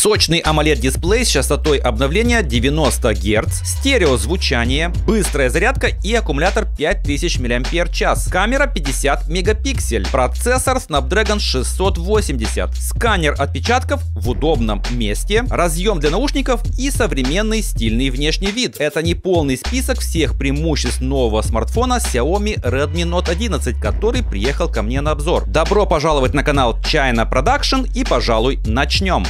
Сочный AMOLED-дисплей с частотой обновления 90 Гц, стереозвучание, быстрая зарядка и аккумулятор 5000 мАч, камера 50 мегапиксель, процессор Snapdragon 680, сканер отпечатков в удобном месте, разъем для наушников и современный стильный внешний вид. Это не полный список всех преимуществ нового смартфона Xiaomi Redmi Note 11, который приехал ко мне на обзор. Добро пожаловать на канал China Production и, пожалуй, начнем.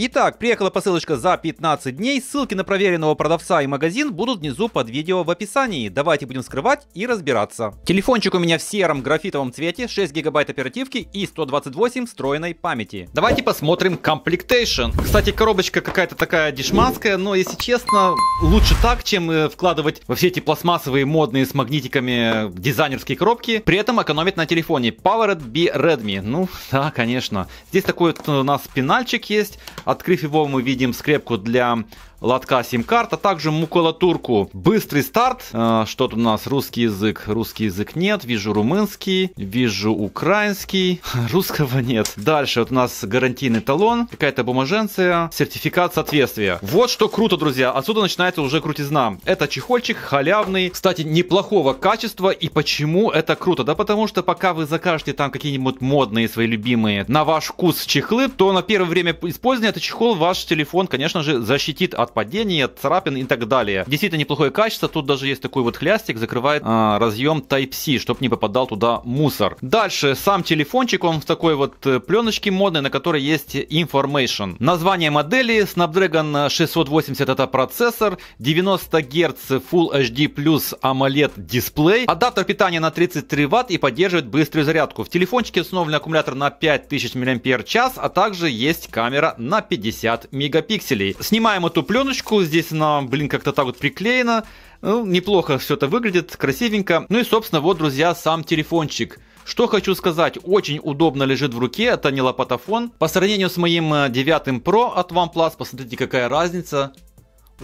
Итак, приехала посылочка за 15 дней, ссылки на проверенного продавца и магазин будут внизу под видео в описании. Давайте будем вскрывать и разбираться. Телефончик у меня в сером графитовом цвете, 6 гигабайт оперативки и 128 встроенной памяти. Давайте посмотрим комплектейшн. Кстати, коробочка какая-то такая дешманская, но если честно, лучше так, чем вкладывать во все эти пластмассовые модные с магнитиками дизайнерские коробки, при этом экономить на телефоне. Powered by Redmi. Ну да, конечно. Здесь такой вот у нас пенальчик есть. Открыв его, мы видим скрепку для лотка сим-карт, а также макулатурку. Быстрый старт. Что тут у нас? Русский язык. Русский язык нет. Вижу румынский. Вижу украинский. Русского нет. Дальше вот у нас гарантийный талон. Какая-то бумаженция. Сертификат соответствия. Вот что круто, друзья. Отсюда начинается уже крутизна. Это чехольчик халявный. Кстати, неплохого качества. И почему это круто? Да потому что пока вы закажете там какие-нибудь модные свои любимые на ваш вкус чехлы, то на первое время использования этот чехол ваш телефон, конечно же, защитит от падения, царапин и так далее. Действительно неплохое качество. Тут даже есть такой вот хлястик, закрывает разъем Type-C, чтобы не попадал туда мусор. Дальше сам телефончик, он в такой вот пленочке модной, на которой есть Information. Название модели: Snapdragon 680 это процессор, 90 Гц Full HD плюс AMOLED дисплей, адаптер питания на 33 Вт и поддерживает быструю зарядку. В телефончике установлен аккумулятор на 5000 мАч, а также есть камера на 50 мегапикселей. Снимаем эту пленку. Здесь она, блин, как-то так вот приклеена. Ну, неплохо все это выглядит, красивенько. Ну и, собственно, вот, друзья, сам телефончик. Что хочу сказать, очень удобно лежит в руке, это не лопатофон. По сравнению с моим 9 Pro от OnePlus, посмотрите, какая разница.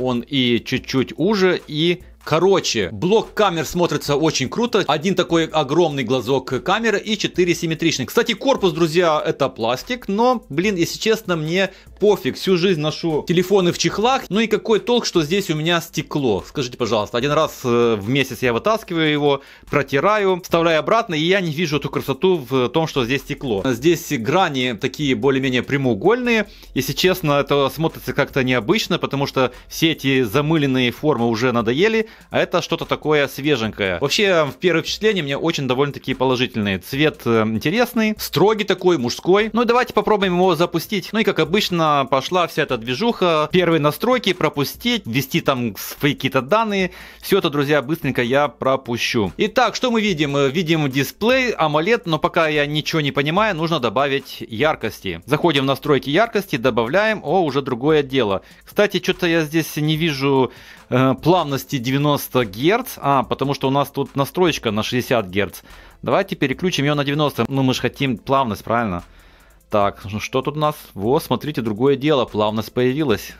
Он и чуть-чуть уже, и... Короче, блок камер смотрится очень круто. Один такой огромный глазок камеры и 4 симметричных. Кстати, корпус, друзья, это пластик, но, блин, если честно, мне пофиг. Всю жизнь ношу телефоны в чехлах. Ну и какой толк, что здесь у меня стекло? Скажите, пожалуйста, один раз в месяц я вытаскиваю его, протираю, вставляю обратно, и я не вижу эту красоту в том, что здесь стекло. Здесь грани такие более-менее прямоугольные. Если честно, это смотрится как-то необычно, потому что все эти замыленные формы уже надоели. А это что-то такое свеженькое. Вообще, в первое впечатление мне очень довольно-таки положительные. Цвет интересный, строгий такой, мужской. Ну и давайте попробуем его запустить. Ну и как обычно, пошла вся эта движуха. Первые настройки пропустить, ввести там свои какие-то данные. Все это, друзья, быстренько я пропущу. Итак, что мы видим? Видим дисплей, AMOLED, но пока я ничего не понимаю, нужно добавить яркости. Заходим в настройки яркости, добавляем. О, уже другое дело. Кстати, что-то я здесь не вижу плавности 90 Гц, потому что у нас тут настроечка на 60 Гц. Давайте переключим ее на 90. Ну, мы же хотим плавность, правильно? Так, ну что тут у нас? Вот, смотрите, другое дело, плавность появилась.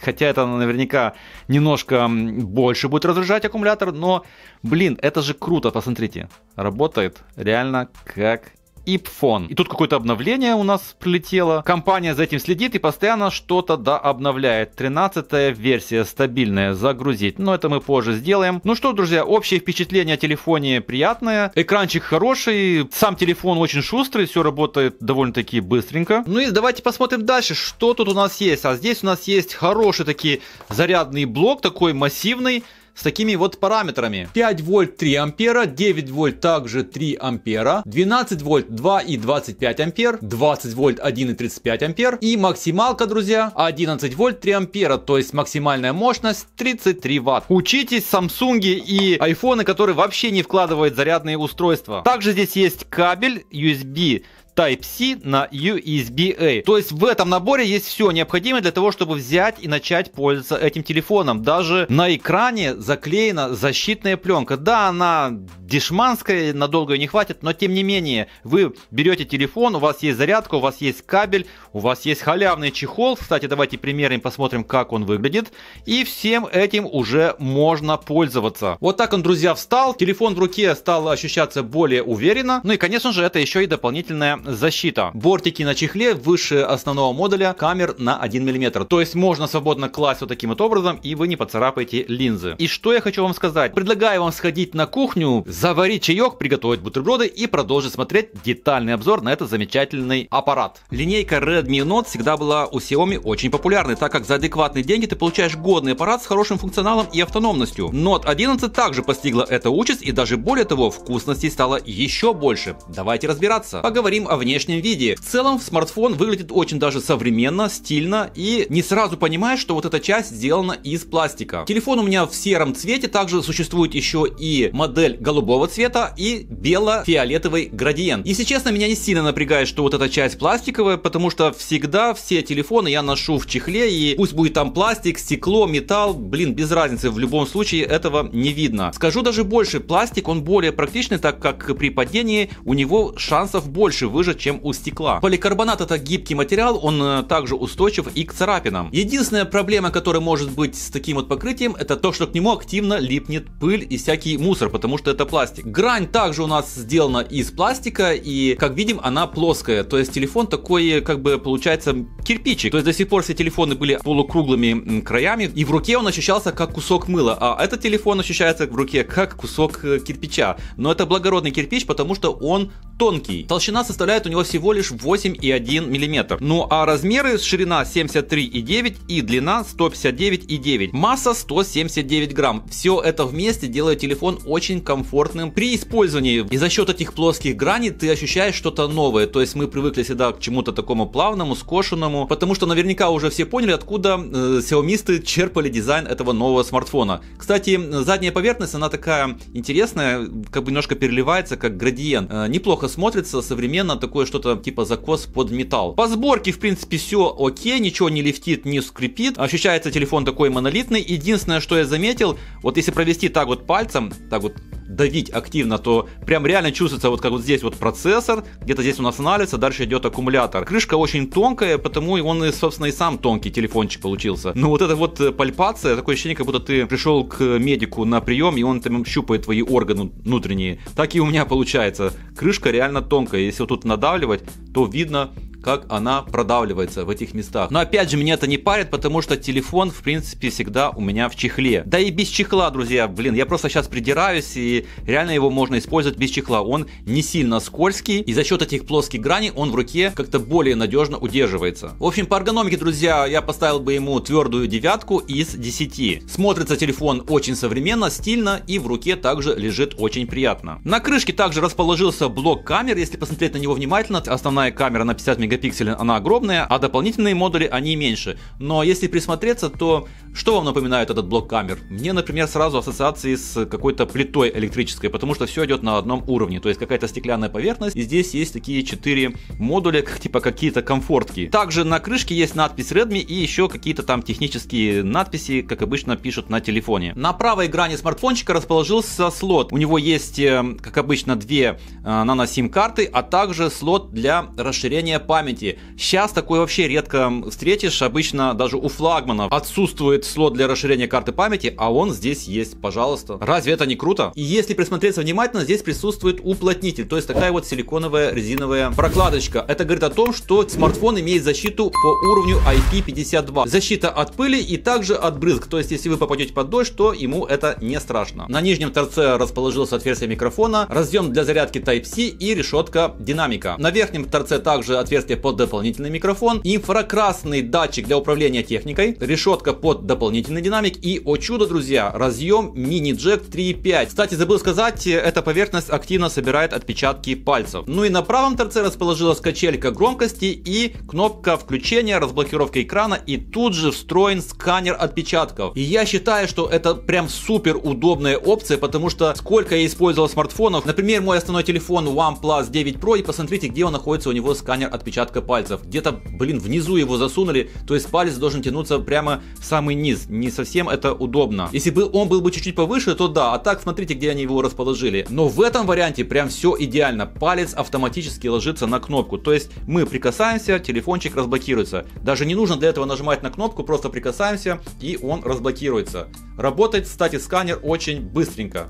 Хотя это наверняка немножко больше будет разряжать аккумулятор, но, блин, это же круто, посмотрите. Работает реально как... iPhone. И тут какое-то обновление у нас прилетело. Компания за этим следит и постоянно что-то дообновляет. 13-я версия стабильная. Загрузить. Но это мы позже сделаем. Ну что, друзья, общее впечатление о телефоне приятное. Экранчик хороший. Сам телефон очень шустрый. Все работает довольно-таки быстренько. Ну и давайте посмотрим дальше, что тут у нас есть. А здесь у нас есть хороший такие зарядный блок, такой массивный, с такими вот параметрами: 5 вольт 3 ампера, 9 вольт также 3 ампера, 12 вольт 2,25 ампер, 20 вольт 1,35 ампер и максималка, друзья, 11 вольт 3 ампера, то есть максимальная мощность 33 ватт. Учитесь, Samsung и айфоны, которые вообще не вкладывают зарядные устройства. Также здесь есть кабель USB Type-C на USB-A. То есть в этом наборе есть все необходимое для того, чтобы взять и начать пользоваться этим телефоном. Даже на экране заклеена защитная пленка. Да, она дешманская, надолго ее не хватит, но тем не менее, вы берете телефон, у вас есть зарядка, у вас есть кабель, у вас есть халявный чехол. Кстати, давайте примерим, посмотрим, как он выглядит. И всем этим уже можно пользоваться. Вот так он, друзья, встал. Телефон в руке стал ощущаться более уверенно. Ну и, конечно же, это еще и дополнительная защита. Бортики на чехле выше основного модуля, камер на 1 мм. То есть можно свободно класть вот таким вот образом, и вы не поцарапаете линзы. И что я хочу вам сказать. Предлагаю вам сходить на кухню, заварить чаек, приготовить бутерброды и продолжить смотреть детальный обзор на этот замечательный аппарат. Линейка Redmi Note всегда была у Xiaomi очень популярной, так как за адекватные деньги ты получаешь годный аппарат с хорошим функционалом и автономностью. Note 11 также постигла эту участь, и даже более того, вкусностей стало еще больше. Давайте разбираться. Поговорим о внешнем виде. В целом смартфон выглядит очень даже современно, стильно, и не сразу понимаешь, что вот эта часть сделана из пластика. Телефон у меня в сером цвете, также существует еще и модель голубого цвета и бело-фиолетовый градиент. Если честно, меня не сильно напрягает, что вот эта часть пластиковая, потому что всегда все телефоны я ношу в чехле, и пусть будет там пластик, стекло, металл, блин, без разницы, в любом случае этого не видно. Скажу даже больше, пластик он более практичный, так как при падении у него шансов больше выжать, чем у стекла. Поликарбонат — это гибкий материал, он также устойчив и к царапинам. Единственная проблема, которая может быть с таким вот покрытием, это то, что к нему активно липнет пыль и всякий мусор, потому что это пластик. Грань также у нас сделана из пластика, и как видим, она плоская, то есть телефон такой, как бы получается, кирпичик. То есть до сих пор все телефоны были полукруглыми краями, и в руке он ощущался как кусок мыла, а этот телефон ощущается в руке как кусок кирпича. Но это благородный кирпич, потому что он тонкий. Толщина составляет у него всего лишь 8,1 мм. Ну а размеры: ширина 73,9 и длина 159,9. Масса 179 грамм. Все это вместе делает телефон очень комфортным при использовании. И за счет этих плоских граней ты ощущаешь что-то новое. То есть мы привыкли всегда к чему-то такому плавному, скошенному, потому что наверняка уже все поняли, откуда сяомисты черпали дизайн этого нового смартфона. Кстати, задняя поверхность, она такая интересная, как бы немножко переливается, как градиент. Неплохо смотрится, современно, такое что-то типа закос под металл. По сборке, в принципе, все окей, ничего не лифтит, не скрипит. Ощущается телефон такой монолитный. Единственное, что я заметил, вот если провести так вот пальцем, так вот давить активно, то прям реально чувствуется вот как вот здесь вот процессор, где-то здесь у нас анализ, а дальше идет аккумулятор. Крышка очень тонкая, потому и он, собственно, и сам тонкий телефончик получился. Но вот эта вот пальпация, такое ощущение, как будто ты пришел к медику на прием, и он там щупает твои органы внутренние. Так и у меня получается. Крышка реально тонкая, если вот тут надавливать, то видно, как она продавливается в этих местах. Но опять же, меня это не парит, потому что телефон, в принципе, всегда у меня в чехле. Да и без чехла, друзья, блин, я просто сейчас придираюсь, и реально его можно использовать без чехла. Он не сильно скользкий, и за счет этих плоских граней он в руке как-то более надежно удерживается. В общем, по эргономике, друзья, я поставил бы ему твердую 9 из 10. Смотрится телефон очень современно, стильно, и в руке также лежит очень приятно. На крышке также расположился блок камер, если посмотреть на него внимательно. Основная камера на 50 мегапикселей, она огромная, а дополнительные модули они меньше. Но если присмотреться, то что вам напоминает этот блок камер? Мне, например, сразу ассоциации с какой-то плитой электрической, потому что все идет на одном уровне. То есть какая-то стеклянная поверхность, и здесь есть такие 4 модуля, типа какие-то комфортки. Также на крышке есть надпись Redmi и еще какие-то там технические надписи, как обычно пишут на телефоне. На правой грани смартфончика расположился слот. У него есть, как обычно, 2 нано-сим-карты, а также слот для расширения памяти. Сейчас такое вообще редко встретишь, обычно даже у флагманов отсутствует слот для расширения карты памяти, а он здесь есть, пожалуйста. Разве это не круто? И если присмотреться внимательно, здесь присутствует уплотнитель, то есть такая вот силиконовая резиновая прокладочка. Это говорит о том, что смартфон имеет защиту по уровню IP52. Защита от пыли и также от брызг, то есть если вы попадете под дождь, то ему это не страшно. На нижнем торце расположилось отверстие микрофона, разъем для зарядки Type-C и решетка динамика. На верхнем торце также отверстие комплекте под дополнительный микрофон, инфракрасный датчик для управления техникой, решетка под дополнительный динамик и, о чудо, друзья, разъем мини-джек 3.5. Кстати, забыл сказать, эта поверхность активно собирает отпечатки пальцев. Ну и на правом торце расположилась качелька громкости и кнопка включения, разблокировки экрана, и тут же встроен сканер отпечатков. И я считаю, что это прям супер удобная опция, потому что сколько я использовал смартфонов, например, мой основной телефон OnePlus 9 Pro, и посмотрите, где он находится, у него сканер отпечатка пальцев. Где-то, блин, внизу его засунули, то есть палец должен тянуться прямо в самый низ. Не совсем это удобно. Если бы он был бы чуть-чуть повыше, то да, а так смотрите, где они его расположили. Но в этом варианте прям все идеально. Палец автоматически ложится на кнопку, то есть мы прикасаемся, телефончик разблокируется. Даже не нужно для этого нажимать на кнопку, просто прикасаемся и он разблокируется. Работает, кстати, сканер очень быстренько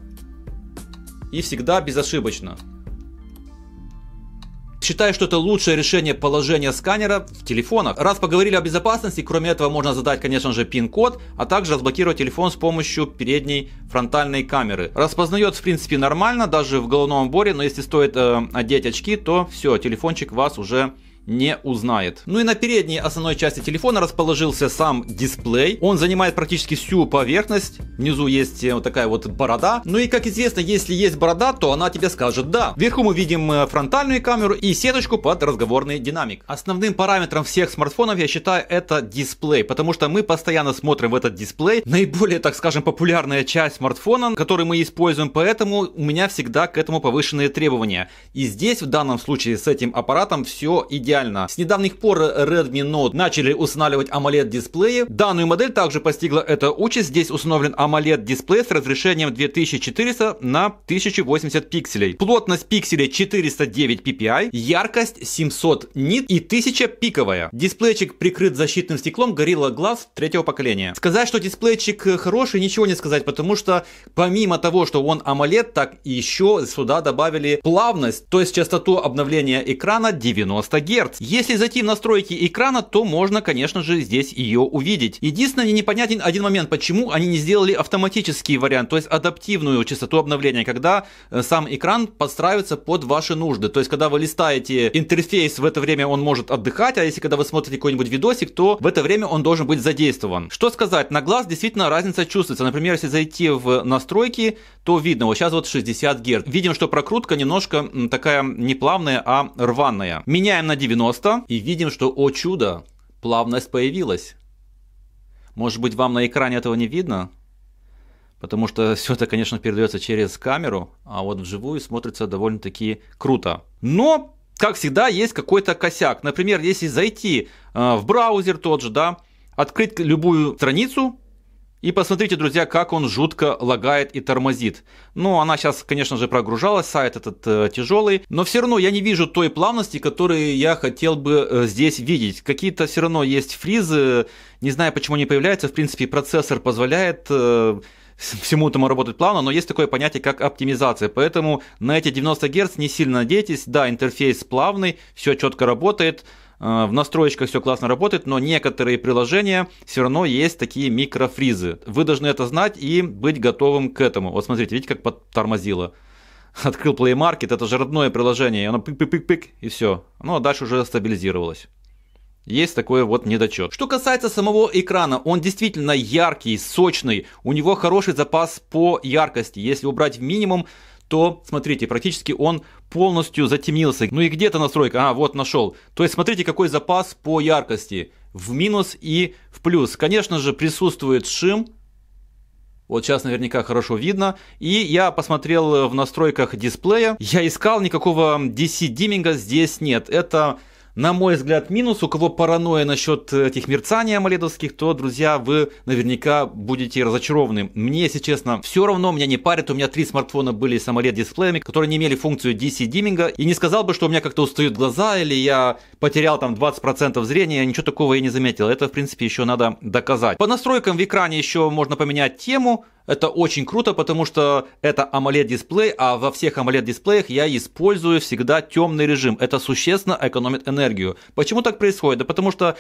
и всегда безошибочно. Считаю, что это лучшее решение положения сканера в телефонах. Раз поговорили о безопасности, кроме этого можно задать, конечно же, пин-код, а также разблокировать телефон с помощью передней фронтальной камеры. Распознает, в принципе, нормально, даже в головном уборе, но если стоит одеть очки, то все, телефончик вас уже не узнает. Ну и на передней основной части телефона расположился сам дисплей. Он занимает практически всю поверхность. Внизу есть вот такая вот борода. Ну и, как известно, если есть борода, то она тебе скажет «да». Вверху мы видим фронтальную камеру и сеточку под разговорный динамик. Основным параметром всех смартфонов, я считаю, это дисплей, потому что мы постоянно смотрим в этот дисплей. Наиболее, так скажем, популярная часть смартфона, который мы используем, поэтому у меня всегда к этому повышенные требования. И здесь, в данном случае, с этим аппаратом все идеально. С недавних пор Redmi Note начали устанавливать AMOLED дисплеи. Данную модель также постигла эта участь. Здесь установлен AMOLED дисплей с разрешением 2400 на 1080 пикселей. Плотность пикселей 409 ppi, яркость 700 нит и 1000 пиковая. Дисплейчик прикрыт защитным стеклом Gorilla Glass 3-го поколения. Сказать, что дисплейчик хороший, ничего не сказать, потому что помимо того, что он AMOLED, так еще сюда добавили плавность, то есть частоту обновления экрана 90 Гц. Если зайти в настройки экрана, то можно, конечно же, здесь ее увидеть. Единственное, мне непонятен один момент, почему они не сделали автоматический вариант, то есть адаптивную частоту обновления, когда сам экран подстраивается под ваши нужды. То есть, когда вы листаете интерфейс, в это время он может отдыхать, а если когда вы смотрите какой-нибудь видосик, то в это время он должен быть задействован. Что сказать, на глаз действительно разница чувствуется. Например, если зайти в настройки, то видно, вот сейчас вот 60 Гц. Видим, что прокрутка немножко такая не плавная, а рваная. Меняем на 90 и видим, что, о чудо, плавность появилась. Может быть, вам на экране этого не видно, потому что все это, конечно, передается через камеру, а вот вживую смотрится довольно-таки круто. Но, как всегда, есть какой-то косяк. Например, если зайти в браузер тот же, да, открыть любую страницу, и посмотрите, друзья, как он жутко лагает и тормозит. Ну, она сейчас, конечно же, прогружалась, сайт этот тяжелый. Но все равно я не вижу той плавности, которую я хотел бы здесь видеть. Какие-то все равно есть фризы, не знаю, почему они появляются. В принципе, процессор позволяет всему этому работать плавно, но есть такое понятие, как оптимизация. Поэтому на эти 90 Гц не сильно надейтесь. Да, интерфейс плавный, все четко работает. В настройках все классно работает, но некоторые приложения все равно есть такие микрофризы. Вы должны это знать и быть готовым к этому. Вот смотрите, видите, как подтормозило. Открыл Play Market, это же родное приложение, и оно пик-пик-пик-пик, и все. Ну, а дальше уже стабилизировалось. Есть такой вот недочет. Что касается самого экрана, он действительно яркий, сочный, у него хороший запас по яркости. Если убрать в минимум, то, смотрите, практически он полностью затемнился. Ну и где-то настройка, вот нашел. То есть, смотрите, какой запас по яркости. В минус и в плюс. Конечно же, присутствует шим. Вот сейчас наверняка хорошо видно. И я посмотрел в настройках дисплея. Я искал, никакого DC-димминга здесь нет. Это, на мой взгляд, минус. У кого паранойя насчет этих мерцаний амоледовских, то, друзья, вы наверняка будете разочарованы. Мне, если честно, все равно, меня не парит. У меня 3 смартфона были с AMOLED-дисплеями, которые не имели функцию DC-димминга. И не сказал бы, что у меня как-то устают глаза, или я потерял там 20% зрения. Ничего такого я не заметил. Это, в принципе, еще надо доказать. По настройкам в экране еще можно поменять тему. Это очень круто, потому что это AMOLED-дисплей, а во всех AMOLED-дисплеях я использую всегда темный режим. Это существенно экономит энергию. Почему так происходит? Да потому что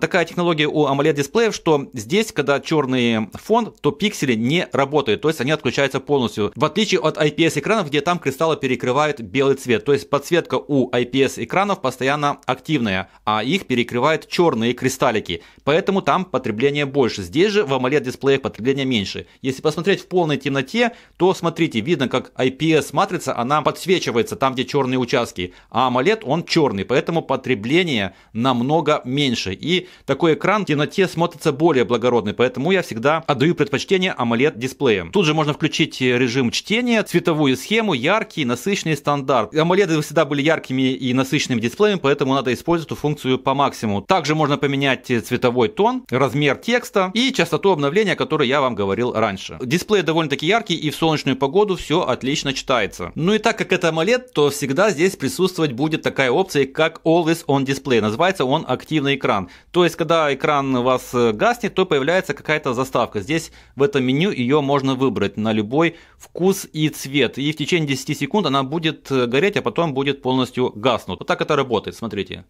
такая технология у AMOLED-дисплеев, что здесь, когда черный фон, то пиксели не работают, то есть они отключаются полностью. В отличие от IPS-экранов, где там кристаллы перекрывают белый цвет. То есть подсветка у IPS-экранов постоянно активная, а их перекрывают черные кристаллики. Поэтому там потребление больше. Здесь же в AMOLED-дисплеях потребление меньше. Если посмотреть в полной темноте, то смотрите, видно, как IPS матрица, она подсвечивается там, где черные участки, а AMOLED он черный, поэтому потребление намного меньше, и такой экран в темноте смотрится более благородный, поэтому я всегда отдаю предпочтение AMOLED дисплеям. Тут же можно включить режим чтения, цветовую схему, яркий, насыщенный, стандарт. AMOLED всегда были яркими и насыщенными дисплеями, поэтому надо использовать эту функцию по максимуму. Также можно поменять цветовой тон, размер текста и частоту обновления, о которой я вам говорил раньше. Дисплей довольно-таки яркий, и в солнечную погоду все отлично читается. Ну и так как это AMOLED, то всегда здесь присутствовать будет такая опция, как Always On Display. Называется он активный экран. То есть, когда экран у вас гаснет, то появляется какая-то заставка. Здесь в этом меню ее можно выбрать на любой вкус и цвет. И в течение 10 секунд она будет гореть, а потом будет полностью гаснуть. Вот так это работает, смотрите.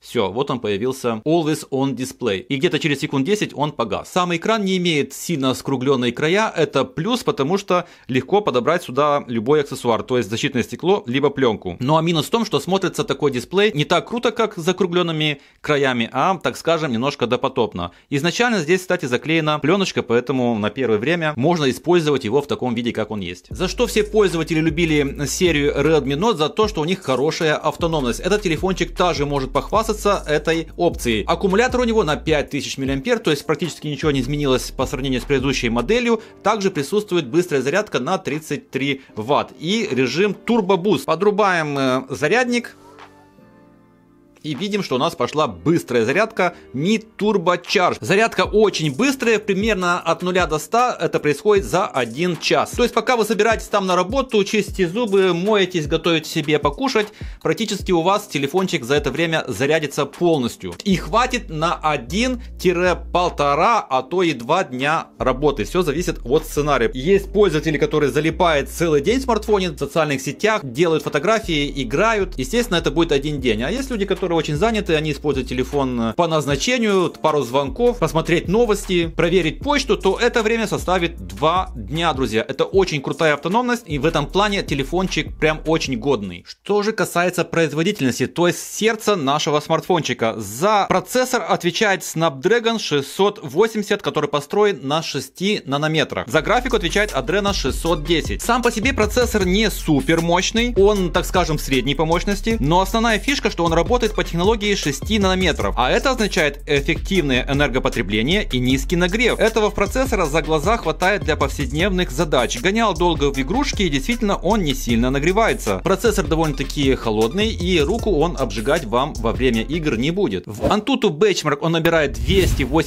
Все, вот он появился Always On Display. И где-то через секунд 10 он погас. Сам экран не имеет сильно скругленные края. Это плюс, потому что легко подобрать сюда любой аксессуар. То есть защитное стекло, либо пленку. Ну а минус в том, что смотрится такой дисплей не так круто, как с закругленными краями, а, так скажем, немножко допотопно. Изначально здесь, кстати, заклеена пленочка, поэтому на первое время можно использовать его в таком виде, как он есть. За что все пользователи любили серию Redmi Note? За то, что у них хорошая автономность. Этот телефончик также может похвастаться этой опции. Аккумулятор у него на 5000 мА, то есть практически ничего не изменилось по сравнению с предыдущей моделью. Также присутствует быстрая зарядка на 33 Вт и режим Turbo Boost. Подрубаем зарядник и видим, что у нас пошла быстрая зарядка Mi Turbo Charge. Зарядка очень быстрая, примерно от 0 до 100 это происходит за 1 час. То есть пока вы собираетесь там на работу, чистите зубы, моетесь, готовите себе покушать, практически у вас телефончик за это время зарядится полностью. И хватит на 1-1,5, а то и 2 дня работы. Все зависит от сценария. Есть пользователи, которые залипают целый день в смартфоне, в социальных сетях, делают фотографии, играют. Естественно, это будет один день. А есть люди, которые очень заняты, они используют телефон по назначению, пару звонков, посмотреть новости, проверить почту, то это время составит 2 дня, друзья. Это очень крутая автономность, и в этом плане телефончик прям очень годный. Что же касается производительности, то есть сердца нашего смартфончика. За процессор отвечает Snapdragon 680, который построен на 6 нанометрах. За графику отвечает Adreno 610. Сам по себе процессор не супер мощный, он, так скажем, средний по мощности, но основная фишка, что он работает по технологии 6 нанометров, а это означает эффективное энергопотребление и низкий нагрев. Этого процессора за глаза хватает для повседневных задач. Гонял долго в игрушки, и действительно он не сильно нагревается. Процессор довольно-таки холодный, и руку он обжигать вам во время игр не будет. В Antutu Benchmark он набирает 282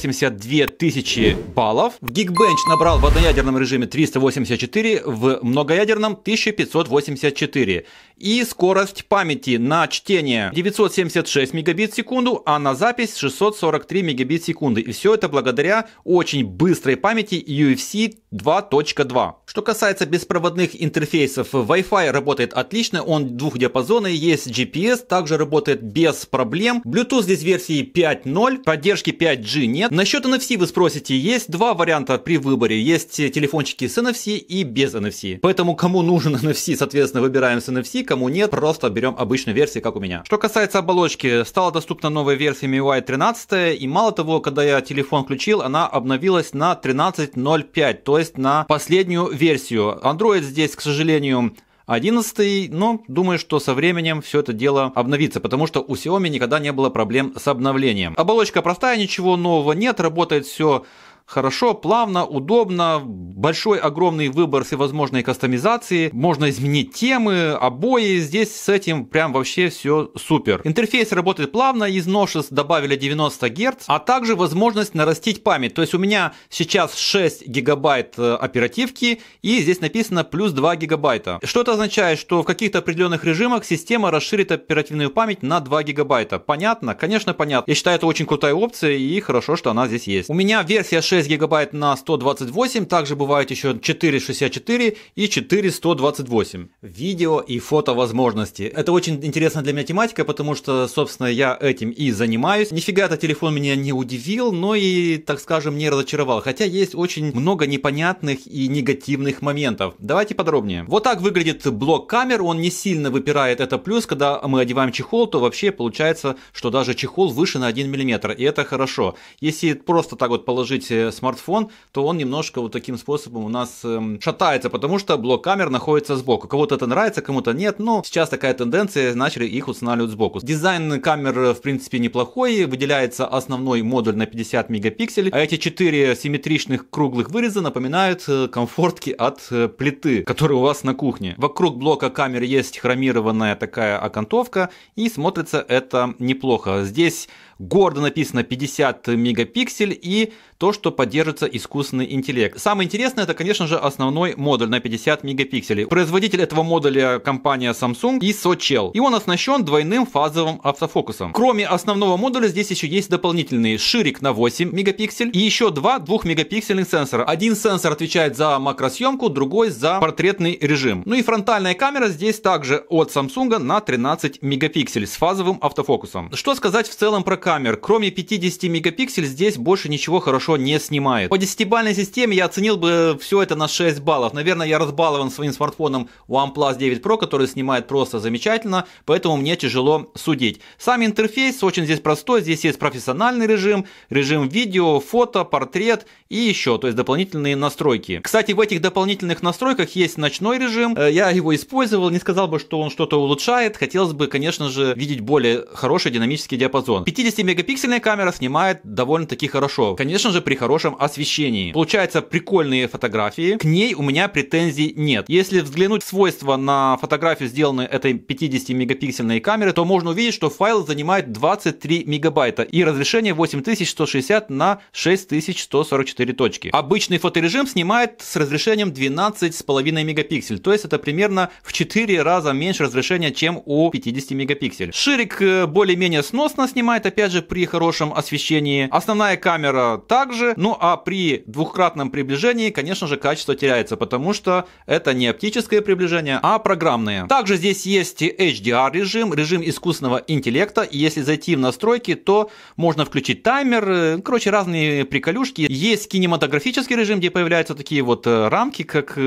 тысячи баллов, в Geekbench набрал в одноядерном режиме 384, в многоядерном 1584. И скорость памяти на чтение 976 мегабит в секунду, а на запись 643 мегабит в секунду. И все это благодаря очень быстрой памяти UFC 2.2. Что касается беспроводных интерфейсов, Wi-Fi работает отлично, он двухдиапазонный, есть GPS, также работает без проблем. Bluetooth здесь версии 5.0, поддержки 5G нет. Насчет NFC вы спросите, есть два варианта при выборе, есть телефончики с NFC и без NFC. Поэтому кому нужен NFC, соответственно, выбираем с NFC, кому нет, просто берем обычную версию, как у меня. Что касается оболочки, стала доступна новая версия MIUI 13, и мало того, когда я телефон включил, она обновилась на 13.05, то есть на последнюю версию. Android здесь, к сожалению, 11, но думаю, что со временем все это дело обновится, потому что у Xiaomi никогда не было проблем с обновлением. Оболочка простая, ничего нового нет, работает все хорошо, плавно, удобно, большой, огромный выбор всевозможной кастомизации, можно изменить темы, обои, здесь с этим прям вообще все супер. Интерфейс работает плавно, из новшеств добавили 90 Гц, а также возможность нарастить память, то есть у меня сейчас 6 гигабайт оперативки, и здесь написано плюс 2 гигабайта. Что это означает, что в каких-то определенных режимах система расширит оперативную память на 2 гигабайта. Понятно? Конечно, понятно. Я считаю, это очень крутая опция, и хорошо, что она здесь есть. У меня версия 6 6 гигабайт на 128, также бывает еще 464 и 4128. Видео и фото возможности. Это очень интересная для меня тематика, потому что, собственно, я этим и занимаюсь. Нифига этот телефон меня не удивил, но и, так скажем, не разочаровал. Хотя есть очень много непонятных и негативных моментов. Давайте подробнее. Вот так выглядит блок камер, он не сильно выпирает, это плюс. Когда мы одеваем чехол, то вообще получается, что даже чехол выше на 1 мм, и это хорошо. Если просто так вот положить смартфон, то он немножко вот таким способом у нас шатается, потому что блок камер находится сбоку. Кому-то это нравится, кому-то нет, но сейчас такая тенденция, начали их устанавливать сбоку. Дизайн камер, в принципе, неплохой, выделяется основной модуль на 50 мегапикселей, а эти 4 симметричных круглых выреза напоминают комфортки от плиты, которые у вас на кухне. Вокруг блока камер есть хромированная такая окантовка, и смотрится это неплохо. Здесь гордо написано 50 мегапиксель и то, что поддержится искусственный интеллект. Самое интересное, это, конечно же, основной модуль на 50 мегапикселей. Производитель этого модуля — компания Samsung ISOCELL, и он оснащен двойным фазовым автофокусом. Кроме основного модуля, здесь еще есть дополнительный ширик на 8 мегапиксель и еще два 2-мегапиксельных сенсора. Один сенсор отвечает за макросъемку, другой за портретный режим. Ну и фронтальная камера здесь также от Samsung на 13 мегапикселей с фазовым автофокусом. Что сказать в целом про камер? Кроме 50 мегапиксель здесь больше ничего хорошо не снимает. По 10-бальной системе я оценил бы все это на 6 баллов. Наверное, я разбалован своим смартфоном OnePlus 9 Pro, который снимает просто замечательно, поэтому мне тяжело судить. Сам интерфейс очень здесь простой. Здесь есть профессиональный режим, режим видео, фото, портрет и еще, то есть дополнительные настройки. Кстати, в этих дополнительных настройках есть ночной режим. Я его использовал, не сказал бы, что он что-то улучшает. Хотелось бы, конечно же, видеть более хороший динамический диапазон. 50-мегапиксельная камера снимает довольно-таки хорошо, конечно же, при хорошем освещении. Получаются прикольные фотографии, к ней у меня претензий нет. Если взглянуть в свойства на фотографию, сделанную этой 50-мегапиксельной камеры, то можно увидеть, что файл занимает 23 мегабайта и разрешение 8160 на 6144 точки. Обычный фоторежим снимает с разрешением 12,5 мегапиксель, то есть это примерно в 4 раза меньше разрешения, чем у 50 мегапиксель. Ширик более-менее сносно снимает, опять же, при хорошем освещении. Основная камера также, ну а при двухкратном приближении, конечно же, качество теряется, потому что это не оптическое приближение, а программное. Также здесь есть HDR режим, режим искусственного интеллекта, и если зайти в настройки, то можно включить таймер, короче, разные приколюшки. Есть кинематографический режим, где появляются такие вот рамки, как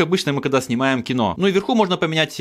обычно мы когда снимаем кино. Ну и вверху можно поменять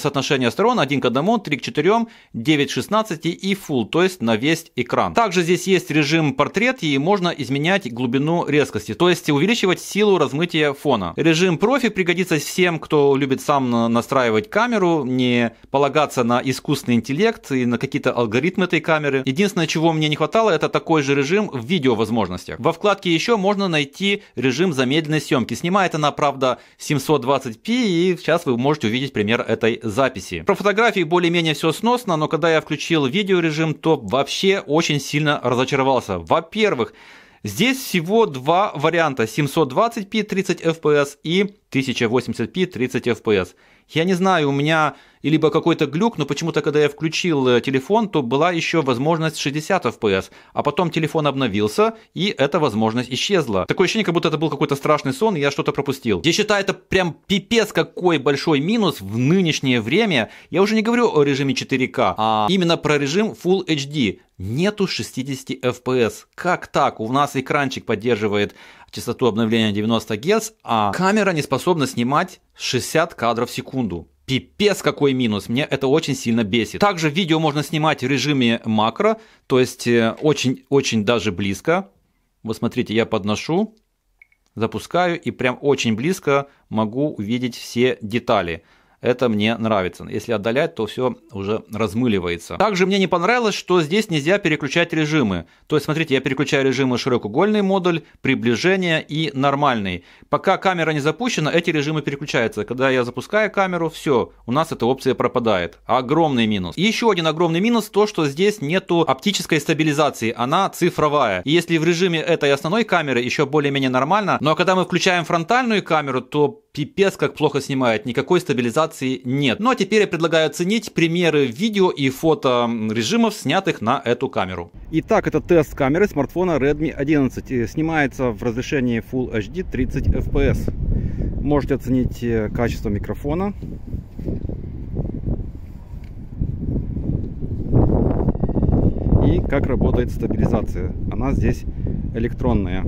соотношение сторон: 1:1, 3:4, 9:16 и Full, то есть на весь экран. Также здесь есть режим портрет, и можно изменять глубину резкости, то есть увеличивать силу размытия фона. Режим профи пригодится всем, кто любит сам настраивать камеру, не полагаться на искусственный интеллект и на какие-то алгоритмы этой камеры. Единственное, чего мне не хватало, это такой же режим в видео возможностях. Во вкладке еще можно найти режим замедленной съемки. Снимает она, правда, 720p, и сейчас вы можете увидеть пример этой записи. Про фотографии более-менее все сносно, но когда я включил видеорежим, то вообще очень сильно разочаровался. Во-первых, здесь всего два варианта: 720p 30 fps и 1080p 30 fps. Я не знаю, у меня либо какой-то глюк, но почему-то, когда я включил телефон, то была еще возможность 60 FPS, а потом телефон обновился, и эта возможность исчезла. Такое ощущение, как будто это был какой-то страшный сон, и я что-то пропустил. Я считаю, это прям пипец какой большой минус в нынешнее время. Я уже не говорю о режиме 4К, а именно про режим Full HD. Нету 60 FPS. Как так? У нас экранчик поддерживает частоту обновления 90 Гц, а камера не способна снимать 60 кадров в секунду. Пипец какой минус, мне это очень сильно бесит. Также видео можно снимать в режиме макро, то есть очень-очень даже близко. Вот смотрите, я подношу, запускаю, и прям очень близко могу увидеть все детали. Это мне нравится. Если отдалять, то все уже размыливается. Также мне не понравилось, что здесь нельзя переключать режимы. То есть, смотрите, я переключаю режимы: широкоугольный модуль, приближение и нормальный. Пока камера не запущена, эти режимы переключаются. Когда я запускаю камеру, все, у нас эта опция пропадает. Огромный минус. И еще один огромный минус — то, что здесь нету оптической стабилизации, она цифровая. И если в режиме этой основной камеры еще более-менее нормально, но когда мы включаем фронтальную камеру, то пипец как плохо снимает, никакой стабилизации нет. Ну а теперь я предлагаю оценить примеры видео и фото режимов, снятых на эту камеру. Итак, это тест камеры смартфона Redmi 11. Снимается в разрешении Full HD 30 FPS. Можете оценить качество микрофона. И как работает стабилизация. Она здесь электронная.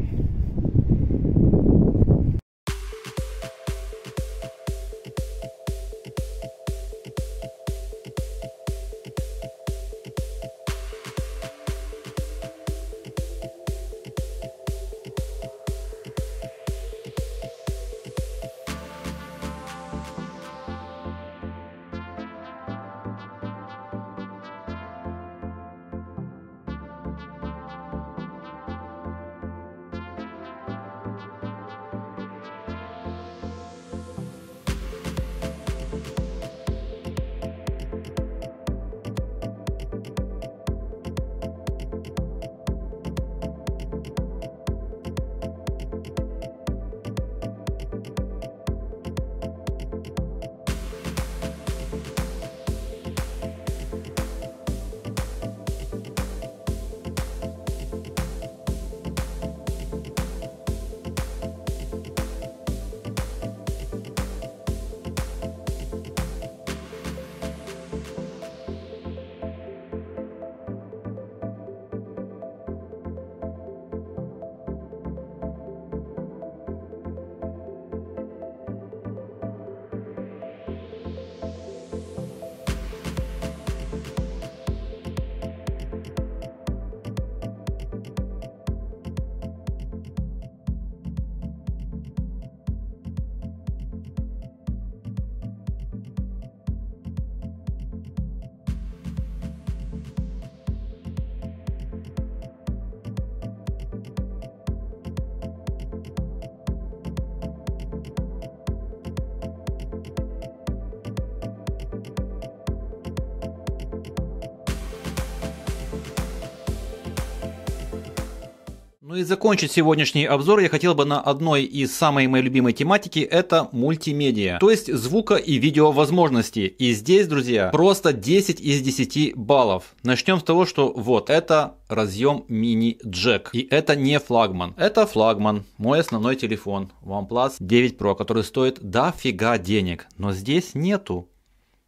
Ну и закончить сегодняшний обзор я хотел бы на одной из самой моей любимой тематики, это мультимедиа, то есть звука и видео возможности. И здесь, друзья, просто 10 из 10 баллов. Начнем с того, что вот это разъем мини-джек. И это не флагман. Это флагман, мой основной телефон OnePlus 9 Pro, который стоит дофига денег. Но здесь нету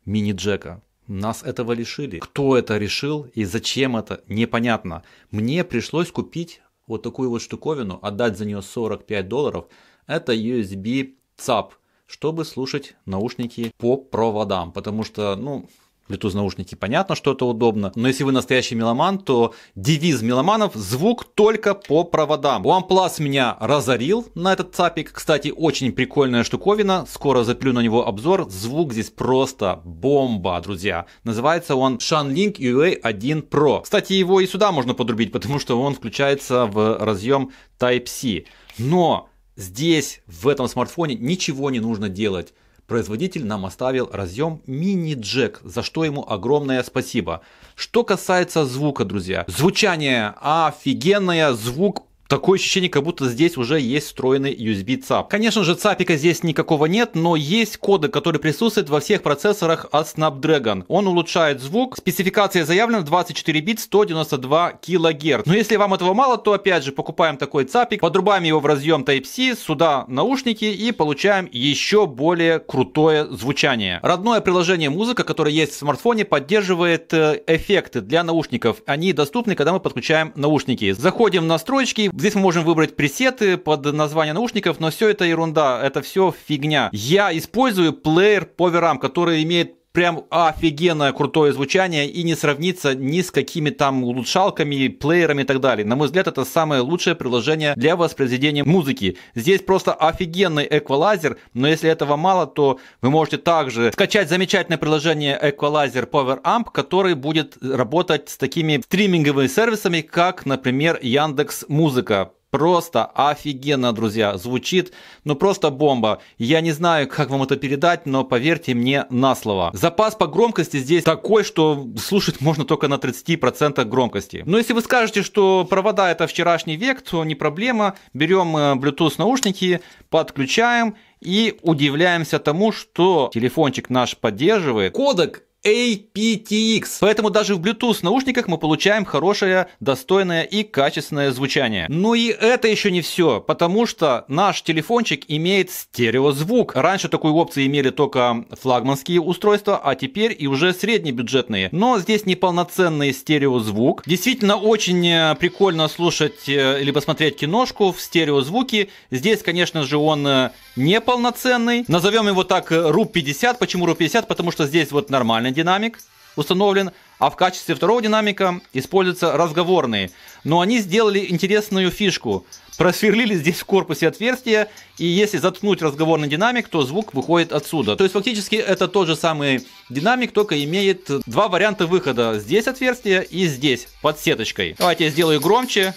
мини-джека. Нас этого лишили. Кто это решил и зачем это, непонятно. Мне пришлось купить вот такую вот штуковину, отдать за нее $45, это USB ЦАП, чтобы слушать наушники по проводам, потому что, ну, Bluetooth наушники, понятно, что это удобно, но если вы настоящий меломан, то девиз меломанов: звук только по проводам. OnePlus меня разорил на этот ЦАПик, кстати, очень прикольная штуковина, скоро заплю на него обзор, звук здесь просто бомба, друзья. Называется он Shanling UA1 Pro. Кстати, его и сюда можно подрубить, потому что он включается в разъем Type-C, но здесь, в этом смартфоне, ничего не нужно делать. Производитель нам оставил разъем мини-джек, за что ему огромное спасибо. Что касается звука, друзья, звучание офигенное, звук такое ощущение, как будто здесь уже есть встроенный USB-ЦАП. Конечно же, ЦАПика здесь никакого нет, но есть коды, которые присутствуют во всех процессорах от Snapdragon. Он улучшает звук. Спецификация заявлена 24 бит, 192 кГц. Но если вам этого мало, то опять же покупаем такой ЦАПик, подрубаем его в разъем Type-C, сюда наушники и получаем еще более крутое звучание. Родное приложение «Музыка», которое есть в смартфоне, поддерживает эффекты для наушников. Они доступны, когда мы подключаем наушники. Заходим в настройки. Здесь мы можем выбрать пресеты под название наушников, но все это ерунда, это все фигня. Я использую плеер Poveram, который имеет прям офигенное крутое звучание и не сравнится ни с какими там улучшалками, плеерами и так далее. На мой взгляд, это самое лучшее приложение для воспроизведения музыки. Здесь просто офигенный эквалайзер, но если этого мало, то вы можете также скачать замечательное приложение Equalizer Power Amp, который будет работать с такими стриминговыми сервисами, как, например, Яндекс.Музыка. Просто офигенно, друзья, звучит, ну просто бомба. Я не знаю, как вам это передать, но поверьте мне на слово. Запас по громкости здесь такой, что слушать можно только на 30% громкости. Но если вы скажете, что провода это вчерашний век, то не проблема. Берем Bluetooth наушники, подключаем и удивляемся тому, что телефончик наш поддерживает кодек aptX. Поэтому даже в Bluetooth наушниках мы получаем хорошее, достойное и качественное звучание. Но и это еще не все, потому что наш телефончик имеет стереозвук. Раньше такую опцию имели только флагманские устройства, а теперь и уже среднебюджетные. Но здесь неполноценный стереозвук. Действительно очень прикольно слушать либо смотреть киношку в стереозвуке. Здесь, конечно же, он неполноценный. Назовем его так, RU50. Почему RU50? Потому что здесь вот нормально динамик установлен, а в качестве второго динамика используются разговорные. Но они сделали интересную фишку. Просверлили здесь в корпусе отверстие, и если заткнуть разговорный динамик, то звук выходит отсюда. То есть фактически это тот же самый динамик, только имеет два варианта выхода. Здесь отверстие и здесь, под сеточкой. Давайте я сделаю громче.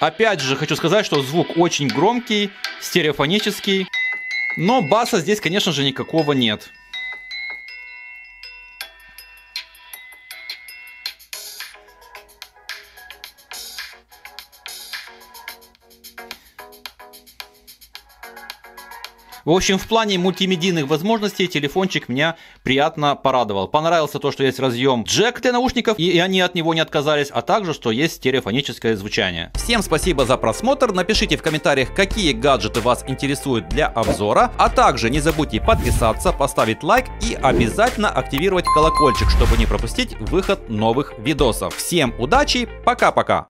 Опять же, хочу сказать, что звук очень громкий, стереофонический, но баса здесь, конечно же, никакого нет. В общем, в плане мультимедийных возможностей телефончик меня приятно порадовал. Понравился то, что есть разъем джек для наушников, и они от него не отказались, а также, что есть стереофоническое звучание. Всем спасибо за просмотр. Напишите в комментариях, какие гаджеты вас интересуют для обзора, а также не забудьте подписаться, поставить лайк и обязательно активировать колокольчик, чтобы не пропустить выход новых видосов. Всем удачи, пока-пока!